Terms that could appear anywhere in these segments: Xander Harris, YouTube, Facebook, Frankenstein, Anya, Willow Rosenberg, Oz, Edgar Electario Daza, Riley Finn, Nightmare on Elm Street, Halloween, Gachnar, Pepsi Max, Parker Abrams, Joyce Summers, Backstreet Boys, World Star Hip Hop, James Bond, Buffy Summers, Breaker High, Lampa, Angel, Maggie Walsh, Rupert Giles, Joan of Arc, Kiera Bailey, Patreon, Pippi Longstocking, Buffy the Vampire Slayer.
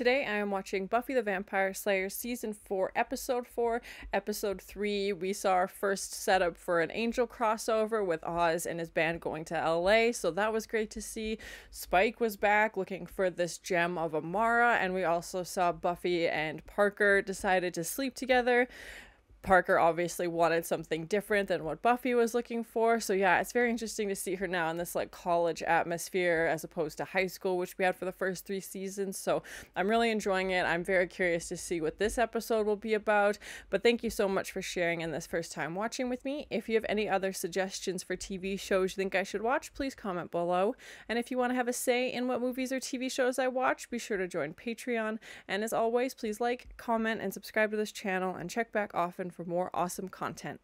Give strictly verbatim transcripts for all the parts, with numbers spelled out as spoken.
Today I am watching Buffy the Vampire Slayer Season four, Episode four, Episode three. We saw our first setup for an Angel crossover with Oz and his band going to L A, so that was great to see. Spike was back looking for this gem of Amara, and we also saw Buffy and Parker decided to sleep together. Parker obviously wanted something different than what Buffy was looking for. So yeah, it's very interesting to see her now in this like college atmosphere as opposed to high school, which we had for the first three seasons. So I'm really enjoying it. I'm very curious to see what this episode will be about. But thank you so much for sharing in this first time watching with me. If you have any other suggestions for T V shows you think I should watch, please comment below. And if you want to have a say in what movies or T V shows I watch, be sure to join Patreon. And as always, please like, comment, and subscribe to this channel, and check back often for more awesome content.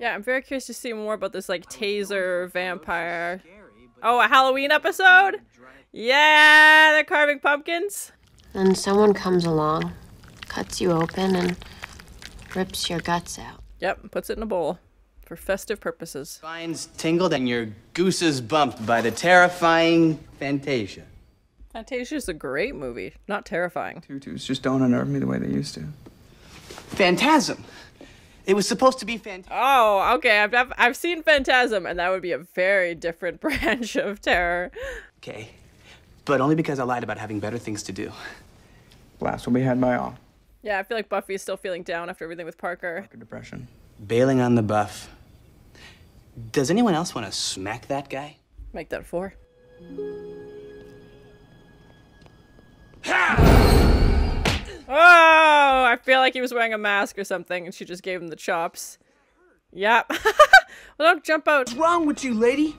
Yeah, I'm very curious to see more about this like taser vampire. Oh, a Halloween episode? Yeah, they're carving pumpkins. Then someone comes along, cuts you open, and rips your guts out. Yep, puts it in a bowl. For festive purposes. Spines tingled and your goose is bumped by the terrifying Fantasia. Fantasia's a great movie, not terrifying. Tutus just don't unnerve me the way they used to. Phantasm. It was supposed to be Phantasm. Oh, okay, I've, I've, I've seen Phantasm, and that would be a very different branch of terror. Okay, but only because I lied about having better things to do. Last will be had by all. Yeah, I feel like Buffy is still feeling down after everything with Parker. Parker depression. Bailing on the buff. Does anyone else want to smack that guy? Make that four. Ha! Oh, I feel like he was wearing a mask or something, and she just gave him the chops. Yep. Well, don't jump out. What's wrong with you, lady?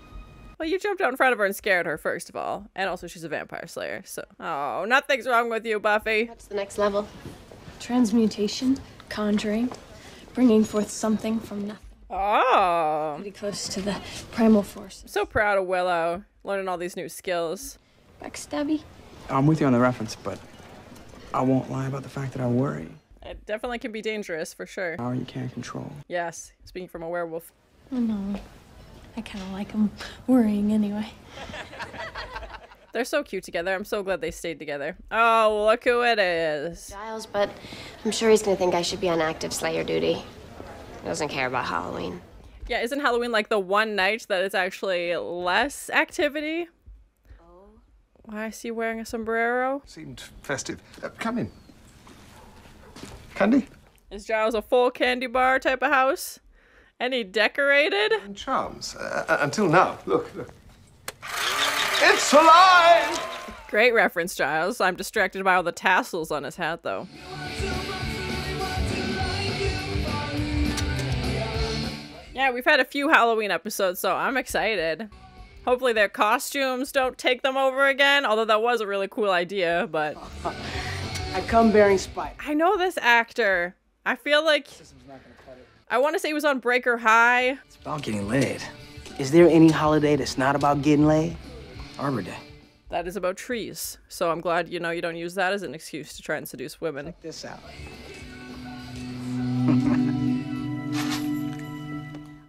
Well, you jumped out in front of her and scared her, first of all. And also, she's a vampire slayer, so... Oh, nothing's wrong with you, Buffy. What's the next level? Transmutation, conjuring, bringing forth something from nothing. Oh, pretty close to the primal force. So proud of Willow, learning all these new skills. Backstabby. I'm with you on the reference, but I won't lie about the fact that I worry. It definitely can be dangerous, for sure. Power you can't control. Yes, speaking from a werewolf. Oh, no, I kind of like them worrying anyway. They're so cute together. I'm so glad they stayed together. Oh, look who it is. Giles, but I'm sure he's gonna think I should be on active Slayer duty. He doesn't care about Halloween. Yeah, isn't Halloween like the one night that it's actually less activity? Oh. Why is he wearing a sombrero? Seemed festive. Uh, come in. Candy? Is Giles a full candy bar type of house? Any decorated? And charms. Uh, until now. Look, look. It's alive! Great reference, Giles. I'm distracted by all the tassels on his hat, though. Yeah, we've had a few Halloween episodes, so I'm excited. Hopefully their costumes don't take them over again, although that was a really cool idea, but... I come bearing spite. I know this actor. I feel like... I want to say he was on Breaker High. It's about getting laid. Is there any holiday that's not about getting laid? Arbor Day. That is about trees, so I'm glad, you know, you don't use that as an excuse to try and seduce women. Check this out.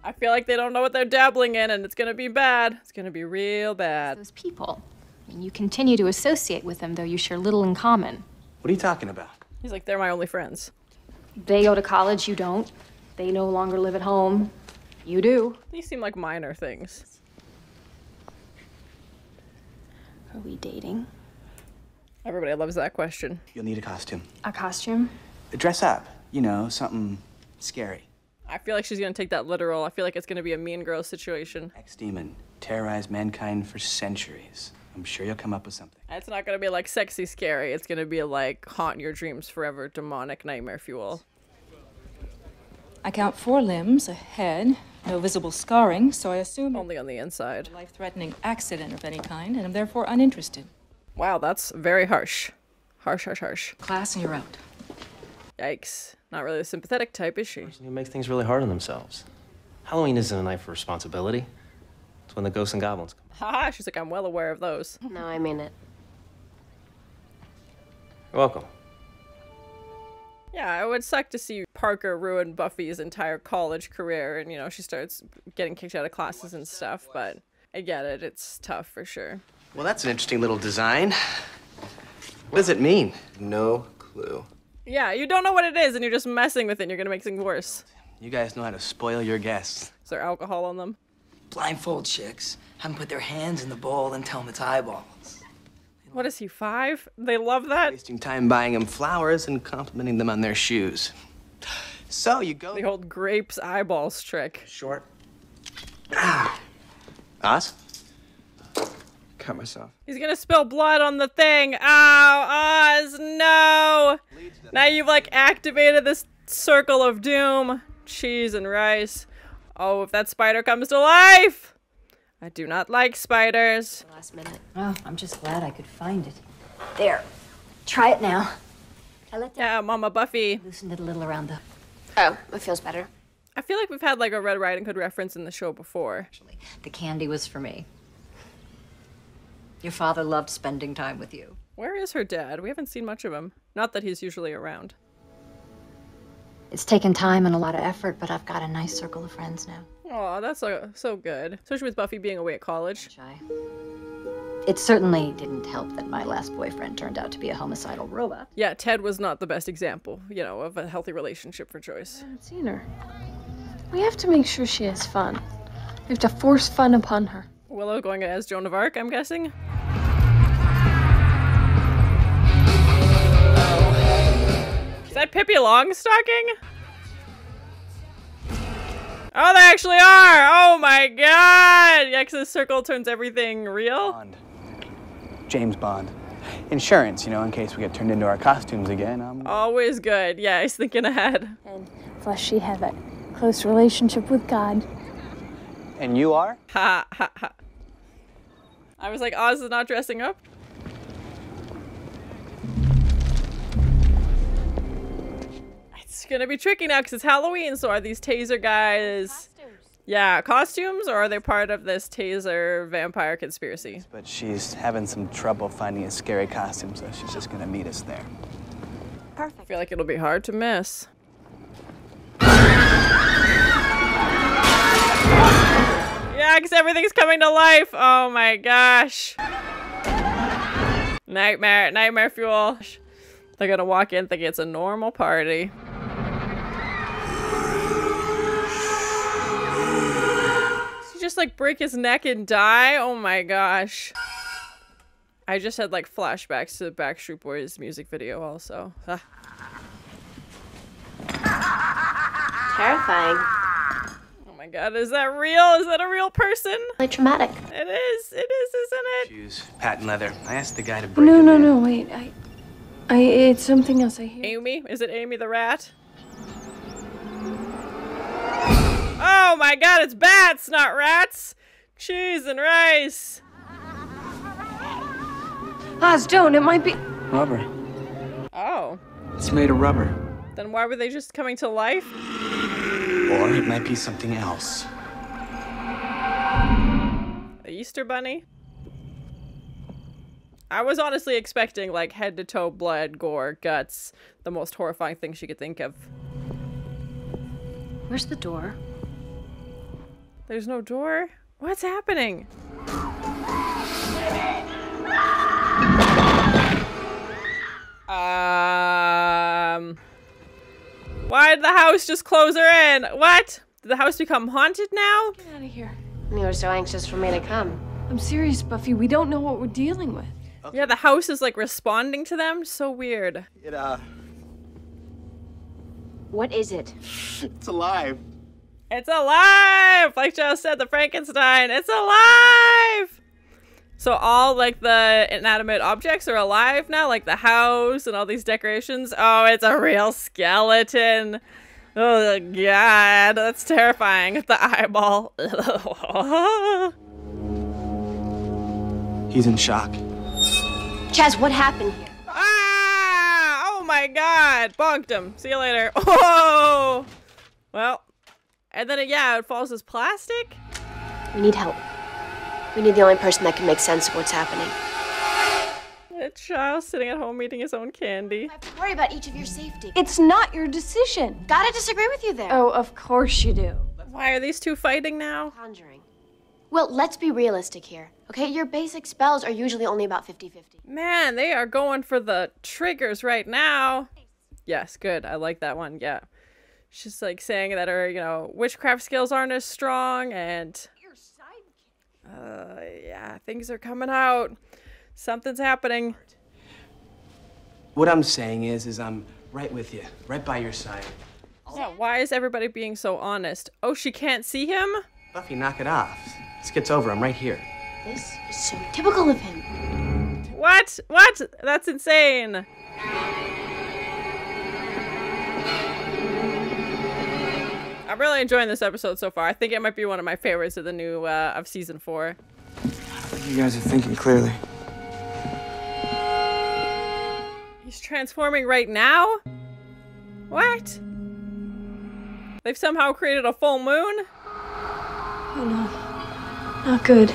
I feel like they don't know what they're dabbling in, and it's gonna be bad. It's gonna be real bad. Those people. I mean, you continue to associate with them, though you share little in common. What are you talking about? He's like, they're my only friends. They go to college, you don't. They no longer live at home. You do. These seem like minor things. Are we dating? Everybody loves that question. You'll need a costume. A costume? Dress up. You know, something scary. I feel like she's gonna take that literal. I feel like it's gonna be a Mean Girls situation. Ex-demon terrorized mankind for centuries. I'm sure you'll come up with something. It's not gonna be like sexy scary. It's gonna be like haunt your dreams forever, demonic nightmare fuel. I count four limbs, a head, no visible scarring, so I assume only on the inside. A life-threatening accident of any kind, and I'm therefore uninterested. Wow, that's very harsh. Harsh, harsh, harsh. Class, and you're out. Yikes. Not really a sympathetic type, is she? Who makes things really hard on themselves. Halloween isn't a night for responsibility. It's when the ghosts and goblins come. Haha, she's like, I'm well aware of those. No, I mean it. You're welcome. Yeah, it would suck to see Parker ruined Buffy's entire college career, and, you know, she starts getting kicked out of classes and stuff, but I get it. It's tough for sure. Well, that's an interesting little design. What does it mean? No clue. Yeah, you don't know what it is, and you're just messing with it, and you're gonna make things worse. You guys know how to spoil your guests. Is there alcohol on them? Blindfold chicks. Have them put their hands in the bowl and tell them it's eyeballs. What is he, five? They love that? Wasting time buying them flowers and complimenting them on their shoes. So you go... The old grapes eyeballs trick. Short. Ah. Oz? Cut myself. He's gonna spill blood on the thing. Ow, Oz, no! Now you've, like, activated this circle of doom. Cheese and rice. Oh, if that spider comes to life! I do not like spiders. Last minute. Oh, I'm just glad I could find it. There. Try it now. I let down. Yeah, Mama Buffy. Loosened it a little around the... Oh, it feels better. I feel like we've had, like, a Red Riding Hood reference in the show before. Actually, the candy was for me. Your father loved spending time with you. Where is her dad? We haven't seen much of him. Not that he's usually around. It's taken time and a lot of effort, but I've got a nice circle of friends now. Oh, that's so, so good. Especially with Buffy being away at college. It certainly didn't help that my last boyfriend turned out to be a homicidal robot. Yeah, Ted was not the best example, you know, of a healthy relationship for Joyce. I haven't seen her. We have to make sure she has fun. We have to force fun upon her. Willow going as Joan of Arc, I'm guessing? Is that Pippi Longstocking? Oh, they actually are! Oh my god! Yeah, 'cause this circle turns everything real. Bond. James Bond. Insurance, you know, in case we get turned into our costumes again. I'm... Always good. Yeah, he's thinking ahead. And plus she had a close relationship with God. And you are? Ha, ha, ha. I was like, Oz is not dressing up? It's gonna be tricky now because it's Halloween, so are these taser guys... Costumes. Yeah, costumes, or are they part of this taser vampire conspiracy? But she's having some trouble finding a scary costume, so she's just gonna meet us there. Perfect. I feel like it'll be hard to miss. Yeah, because everything's coming to life! Oh my gosh. Nightmare, nightmare fuel. They're gonna walk in thinking it's a normal party. Just like break his neck and die. Oh my gosh. I just had like flashbacks to the Backstreet Boys music video also. Ah. Terrifying. Oh my god, is that real? Is that a real person? Like traumatic. It is, it is, isn't it? Shoes, patent leather. I asked the guy to break No, no, in. no, wait. I, I, it's something else I hear. Amy? Is it Amy the rat? Oh my god, it's bats, not rats! Cheese and rice! Oz, don't, it might be... Rubber. Oh. It's made of rubber. Then why were they just coming to life? Or it might be something else. The Easter Bunny? I was honestly expecting, like, head-to-toe blood, gore, guts. The most horrifying thing she could think of. Where's the door? There's no door? What's happening? Um... Why did the house just close her in? What? Did the house become haunted now? Get out of here. You were so anxious for me to come. I'm serious, Buffy. We don't know what we're dealing with. Okay. Yeah, the house is like responding to them. So weird. It, uh... What is it? It's alive. It's alive! Like Joe said, the Frankenstein, it's alive! So all, like, the inanimate objects are alive now? Like the house and all these decorations? Oh, it's a real skeleton! Oh, god, that's terrifying. The eyeball. He's in shock. Chaz, what happened here? Ah! Oh my god! Bonked him. See you later. Oh! Well... And then, yeah, it falls as plastic? We need help. We need the only person that can make sense of what's happening. a child sitting at home eating his own candy. I have to worry about each of your safety. It's not your decision. Gotta disagree with you there. Oh, of course you do. Why are these two fighting now? Conjuring. Well, let's be realistic here, okay? Your basic spells are usually only about fifty fifty. Man, they are going for the triggers right now. Yes, good. I like that one, yeah. She's like saying that her, you know, witchcraft skills aren't as strong and... Uh, yeah, things are coming out. Something's happening. What I'm saying is, is I'm right with you, right by your side. Yeah, why is everybody being so honest? Oh, she can't see him? Buffy, knock it off. This gets over. I'm right here. This is so typical of him. What? What? That's insane. I'm really enjoying this episode so far. I think it might be one of my favorites of the new, uh, of season four. I don't think you guys are thinking clearly. He's transforming right now? What? They've somehow created a full moon? Oh no, not good.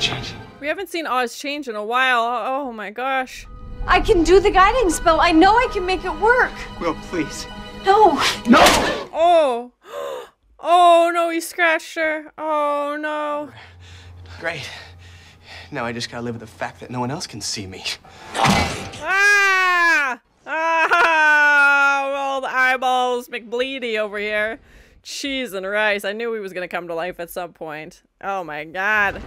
Change. We haven't seen Oz change in a while. Oh my gosh. I can do the guiding spell. I know I can make it work. Will, please. No! No! Oh! Oh no, he scratched her. Oh no. Great. Now I just gotta live with the fact that no one else can see me. Ah! Ah! All the eyeballs, McBleedy over here. Cheese and rice. I knew he was gonna come to life at some point. Oh my god.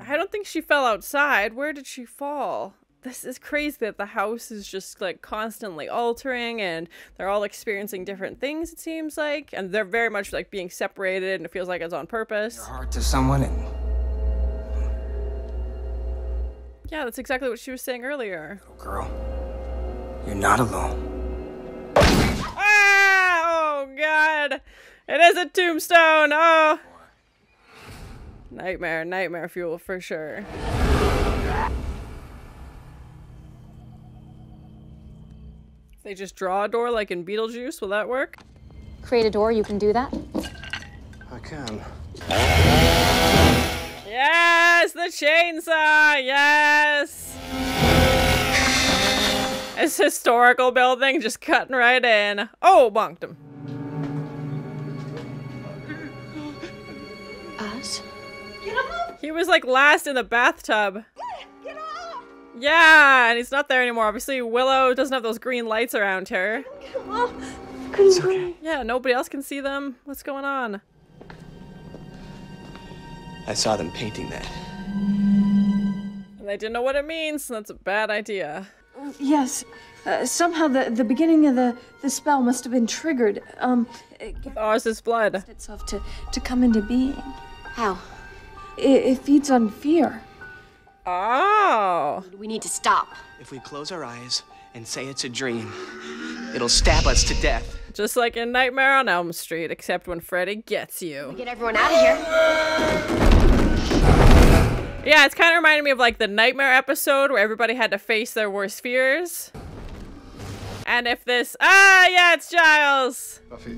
I don't think she fell outside. Where did she fall? This is crazy that the house is just like constantly altering and they're all experiencing different things, it seems like. And they're very much like being separated and it feels like it's on purpose. Your heart to someone and... Yeah, that's exactly what she was saying earlier. Little girl, you're not alone. Ah! Oh god! It is a tombstone! Oh! Nightmare, nightmare fuel for sure. They just draw a door like in Beetlejuice, will that work? Create a door, you can do that? I can. Yes, the chainsaw, yes! This historical building just cutting right in. Oh, bonked him. Us? Get off! He was like last in the bathtub. Get off! Yeah, and he's not there anymore. Obviously, Willow doesn't have those green lights around her. It's okay. Yeah, nobody else can see them. What's going on? I saw them painting that. And they didn't know what it means, so that's a bad idea. Yes. Uh, somehow the, the beginning of the, the spell must have been triggered. Um, With Oz's blood. It itself to, to come into being. How? It, it feeds on fear. Oh. We need to stop. If we close our eyes and say it's a dream, it'll stab us to death. Just like in Nightmare on Elm Street, except when Freddy gets you. We get everyone out of here. Yeah, it's kind of reminding me of like the Nightmare episode where everybody had to face their worst fears. And if this... Ah, yeah, it's Giles. Buffy.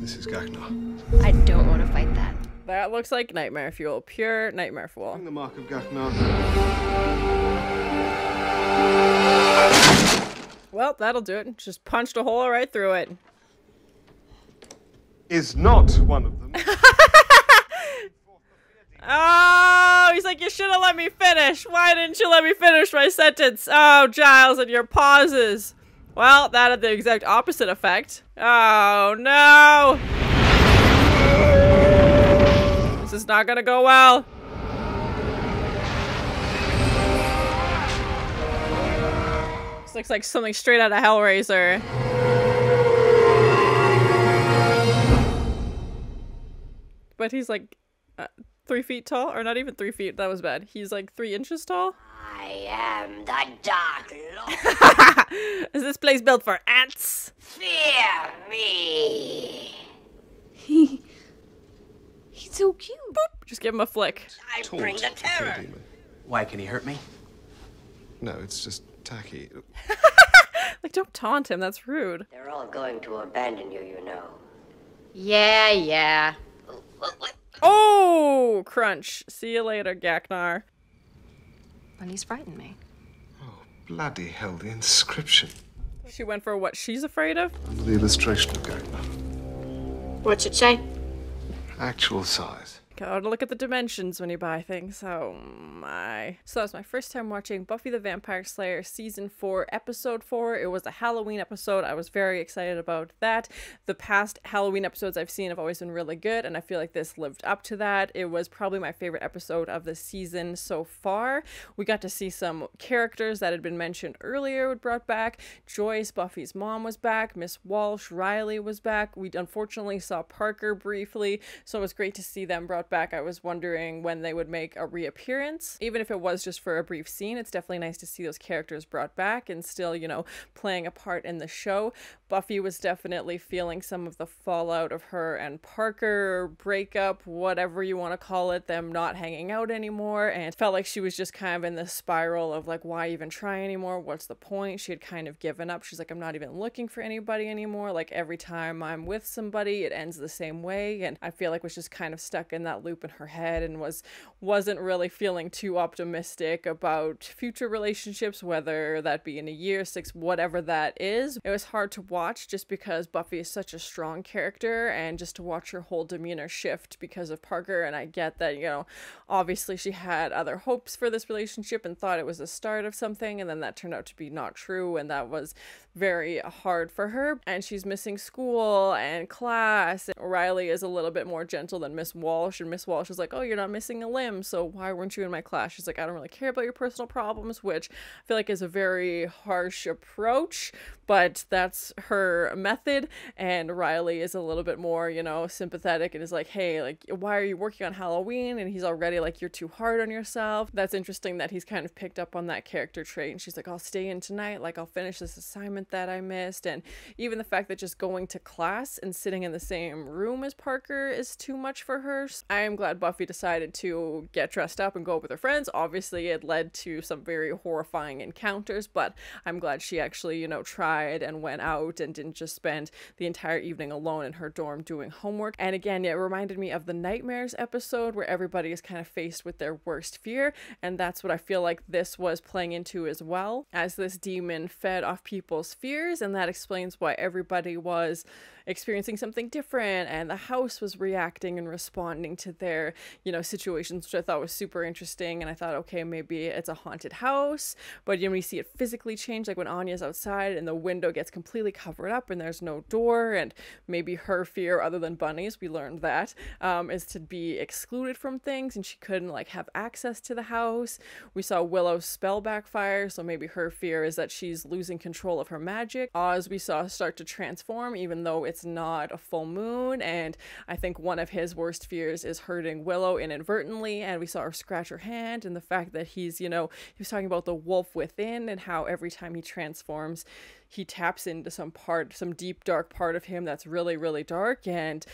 This is Gachnar. I don't want to fight that. That looks like nightmare fuel. Pure nightmare fuel. The mark of Gachnar. Well, that'll do it. Just punched a hole right through it. Is not one of them. Oh, he's like, you should have let me finish. Why didn't you let me finish my sentence? Oh, Giles, and your pauses. Well, that had the exact opposite effect. Oh, no. This is not gonna go well. This looks like something straight out of Hellraiser. But he's like uh, three feet tall, or not even three feet, that was bad. He's like three inches tall. I am the Dark Lord. Is this place built for ants? Fear me. He... He's so cute. Boop. Just give him a flick. I bring the terror. Why, can he hurt me? No, it's just tacky. Like, don't taunt him. That's rude. They're all going to abandon you, you know. Yeah, yeah. Oh, crunch. See you later, Gachnar. Bunnies frightened me. Oh, bloody hell, the inscription. She went for what she's afraid of? Under the illustration of Gachnar. What's it say? Actual size. Gotta look at the dimensions when you buy things. Oh my. So that was my first time watching Buffy the Vampire Slayer Season four, Episode four. It was a Halloween episode. I was very excited about that. The past Halloween episodes I've seen have always been really good, and I feel like this lived up to that. It was probably my favorite episode of the season so far. We got to see some characters that had been mentioned earlier were brought back. Joyce, Buffy's mom, was back. Miss Walsh, Riley was back. We unfortunately saw Parker briefly, so it was great to see them brought back. I was wondering when they would make a reappearance, even if it was just for a brief scene. It's definitely nice to see those characters brought back and still, you know, playing a part in the show. Buffy was definitely feeling some of the fallout of her and Parker breakup, whatever you want to call it, them not hanging out anymore, and it felt like she was just kind of in this spiral of like, why even try anymore? What's the point? She had kind of given up. She's like, I'm not even looking for anybody anymore. Like, every time I'm with somebody, it ends the same way. And I feel like was just kind of stuck in that That loop in her head and was wasn't really feeling too optimistic about future relationships, whether that be in a year, six, whatever that is. It was hard to watch just because Buffy is such a strong character, and just to watch her whole demeanor shift because of Parker. And I get that, you know, obviously she had other hopes for this relationship and thought it was the start of something, and then that turned out to be not true, and that was very hard for her. And she's missing school and class. And Riley is a little bit more gentle than Miss Walsh. And Miss Walsh is like, oh, you're not missing a limb, so why weren't you in my class? She's like, I don't really care about your personal problems, which I feel like is a very harsh approach, but that's her method. And Riley is a little bit more, you know, sympathetic and is like, hey, like, why are you working on Halloween? And he's already like, you're too hard on yourself. That's interesting that he's kind of picked up on that character trait. And she's like, I'll stay in tonight, like, I'll finish this assignment that I missed. And even the fact that just going to class and sitting in the same room as Parker is too much for her. I am glad Buffy decided to get dressed up and go with her friends. Obviously, it led to some very horrifying encounters, but I'm glad she actually, you know, tried and went out and didn't just spend the entire evening alone in her dorm doing homework. And again, it reminded me of the Nightmares episode where everybody is kind of faced with their worst fear, and that's what I feel like this was playing into as well, as this demon fed off people's fears, and that explains why everybody was experiencing something different, and the house was reacting and responding to their, you know, situations, which I thought was super interesting. And I thought, okay, maybe it's a haunted house, but you know, you see it physically change, like when Anya's outside and the window gets completely covered up and there's no door, and maybe her fear, other than bunnies, we learned that, um, is to be excluded from things, and she couldn't like have access to the house. We saw Willow's spell backfire, so maybe her fear is that she's losing control of her magic. Oz we saw start to transform, even though it's not a full moon, and I think one of his worst fears is hurting Willow inadvertently, and we saw her scratch her hand. And the fact that he's, you know, he was talking about the wolf within, and how every time he transforms, he taps into some part, some deep dark part of him that's really, really dark, and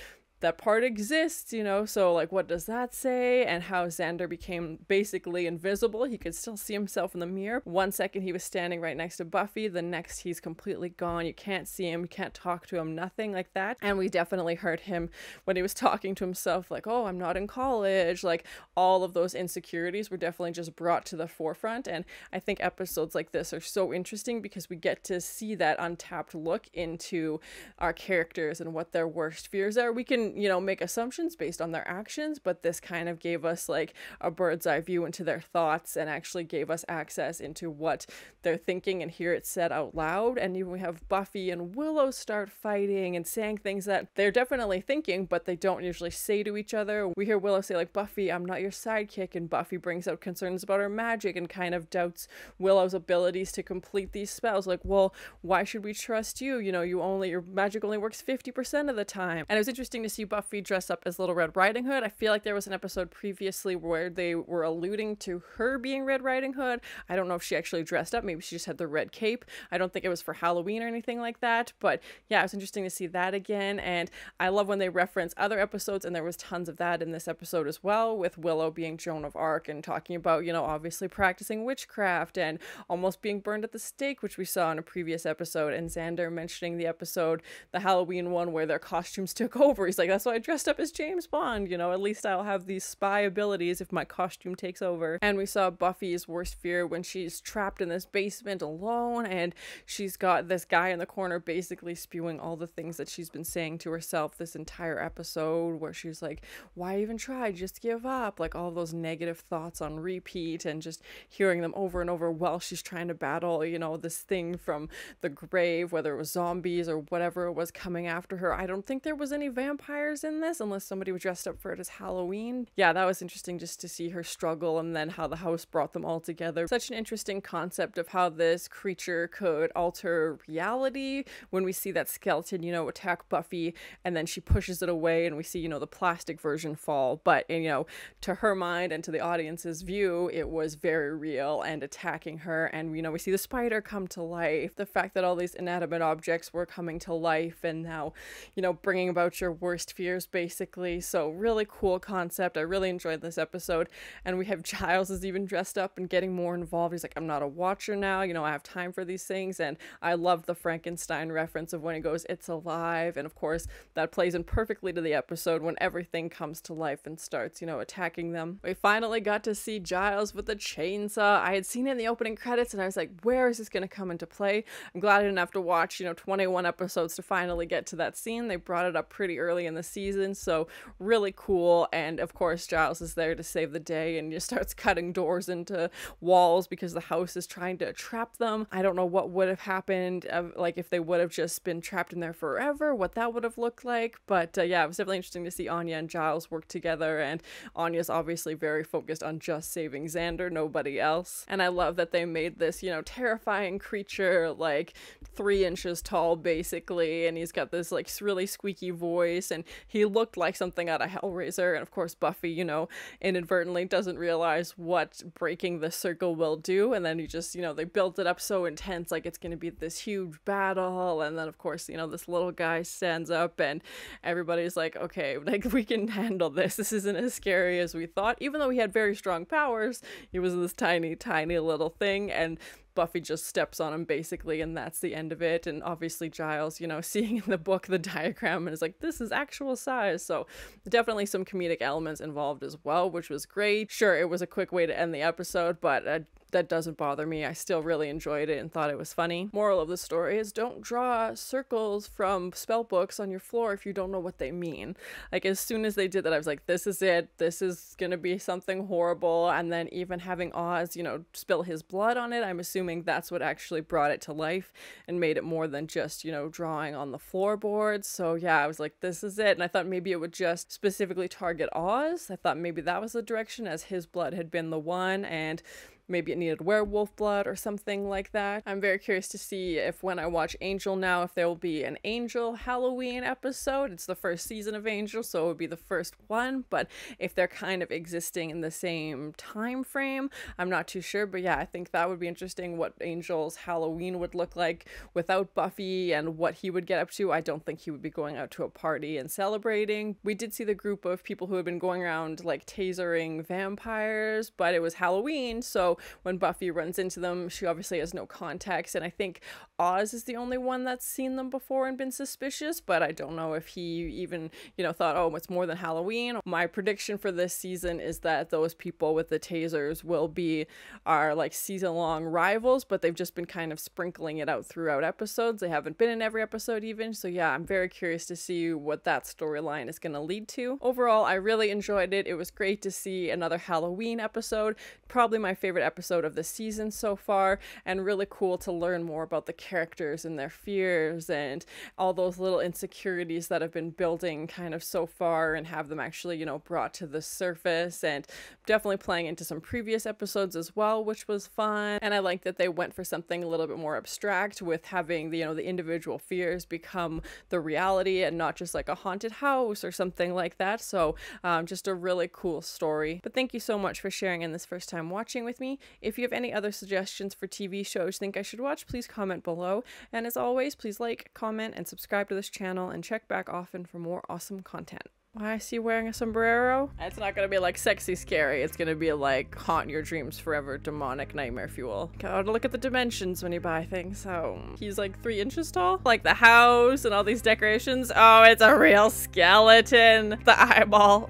that part exists, you know, so like, what does that say? And how Xander became basically invisible. He could still see himself in the mirror. One second he was standing right next to Buffy, the next he's completely gone. You can't see him, you can't talk to him, nothing like that. And we definitely heard him when he was talking to himself, like, oh, I'm not in college. Like, all of those insecurities were definitely just brought to the forefront. And I think episodes like this are so interesting because we get to see that untapped look into our characters and what their worst fears are. We can, you know, make assumptions based on their actions, but this kind of gave us like a bird's eye view into their thoughts and actually gave us access into what they're thinking and hear it said out loud. And even we have Buffy and Willow start fighting and saying things that they're definitely thinking, but they don't usually say to each other. We hear Willow say like, Buffy, I'm not your sidekick, and Buffy brings out concerns about her magic and kind of doubts Willow's abilities to complete these spells. Like, well, why should we trust you? You know, you only, your magic only works fifty percent of the time. And it was interesting to see Buffy dress up as Little Red Riding Hood. I feel like there was an episode previously where they were alluding to her being Red Riding Hood. I don't know if she actually dressed up. Maybe she just had the red cape. I don't think it was for Halloween or anything like that. But yeah, it was interesting to see that again. And I love when they reference other episodes, and there was tons of that in this episode as well, with Willow being Joan of Arc and talking about, you know, obviously practicing witchcraft and almost being burned at the stake, which we saw in a previous episode. And Xander mentioning the episode, the Halloween one, where their costumes took over. He's like, like, that's why I dressed up as James Bond, you know, at least I'll have these spy abilities if my costume takes over. And we saw Buffy's worst fear when she's trapped in this basement alone and she's got this guy in the corner basically spewing all the things that she's been saying to herself this entire episode, where she's like, why even try, just give up, like all those negative thoughts on repeat and just hearing them over and over while she's trying to battle, you know, this thing from the grave, whether it was zombies or whatever it was coming after her. I don't think there was any vampires in this unless somebody was dressed up for it as Halloween. Yeah, that was interesting just to see her struggle and then how the house brought them all together. Such an interesting concept of how this creature could alter reality when we see that skeleton, you know, attack Buffy and then she pushes it away and we see, you know, the plastic version fall. But, and, you know, to her mind and to the audience's view, it was very real and attacking her. And, you know, we see the spider come to life. The fact that all these inanimate objects were coming to life and now, you know, bringing about your worst fears basically. So really cool concept. I really enjoyed this episode. And we have Giles is even dressed up and getting more involved. He's like, I'm not a watcher now, you know, I have time for these things. And I love the Frankenstein reference of when it goes, it's alive. And of course that plays in perfectly to the episode when everything comes to life and starts, you know, attacking them. We finally got to see Giles with the chainsaw. I had seen it in the opening credits and I was like, where is this going to come into play? I'm glad I didn't have to watch, you know, twenty-one episodes to finally get to that scene. They brought it up pretty early in the season, so really cool. And of course Giles is there to save the day and just starts cutting doors into walls because the house is trying to trap them. I don't know what would have happened, uh, like if they would have just been trapped in there forever, what that would have looked like. But uh, yeah, it was definitely interesting to see Anya and Giles work together, and Anya's obviously very focused on just saving Xander, nobody else. And I love that they made this, you know, terrifying creature like three inches tall basically, and he's got this like really squeaky voice and he looked like something out of Hellraiser. And of course Buffy, you know, inadvertently doesn't realize what breaking the circle will do, and then you just, you know, they built it up so intense, like it's going to be this huge battle, and then of course, you know, this little guy stands up and everybody's like, okay, like we can handle this, this isn't as scary as we thought, even though he had very strong powers. He was this tiny tiny little thing, and Buffy just steps on him basically, and that's the end of it. And obviously Giles, you know, seeing in the book the diagram and is like, this is actual size. So definitely some comedic elements involved as well, which was great. Sure, it was a quick way to end the episode, but uh, that doesn't bother me. I still really enjoyed it and thought it was funny. Moral of the story is don't draw circles from spell books on your floor if you don't know what they mean. Like as soon as they did that, I was like, this is it, this is gonna be something horrible. And then even having Oz, you know, spill his blood on it, I'm assuming that's what actually brought it to life and made it more than just, you know, drawing on the floorboards. So yeah, I was like, this is it. And I thought maybe it would just specifically target Oz. I thought maybe that was the direction, as his blood had been the one, and maybe it needed werewolf blood or something like that. I'm very curious to see if when I watch Angel now, if there will be an Angel Halloween episode. It's the first season of Angel, so it would be the first one, but if they're kind of existing in the same time frame, I'm not too sure. But yeah, I think that would be interesting, what Angel's Halloween would look like without Buffy and what he would get up to. I don't think he would be going out to a party and celebrating. We did see the group of people who had been going around like tasering vampires, but it was Halloween, so when Buffy runs into them, she obviously has no context. And I think Oz is the only one that's seen them before and been suspicious, but I don't know if he even, you know, thought, oh, it's more than Halloween. My prediction for this season is that those people with the tasers will be our like season-long rivals, but they've just been kind of sprinkling it out throughout episodes. They haven't been in every episode even. So yeah, I'm very curious to see what that storyline is going to lead to. Overall, I really enjoyed it. It was great to see another Halloween episode, probably my favorite episode of the season so far, and really cool to learn more about the characters and their fears and all those little insecurities that have been building kind of so far and have them actually, you know, brought to the surface, and definitely playing into some previous episodes as well, which was fun. And I like that they went for something a little bit more abstract with having the, you know, the individual fears become the reality and not just like a haunted house or something like that. So um, just a really cool story. But thank you so much for sharing in this first time watching with me. If you have any other suggestions for T V shows you think I should watch, please comment below. And as always, please like, comment, and subscribe to this channel, and check back often for more awesome content. Why is he wearing a sombrero? It's not gonna be like sexy scary. It's gonna be like haunt your dreams forever, demonic nightmare fuel. Gotta look at the dimensions when you buy things. So he's like three inches tall. Like the house and all these decorations. Oh, it's a real skeleton. The eyeball.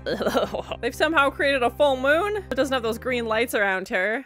They've somehow created a full moon. It doesn't have those green lights around her.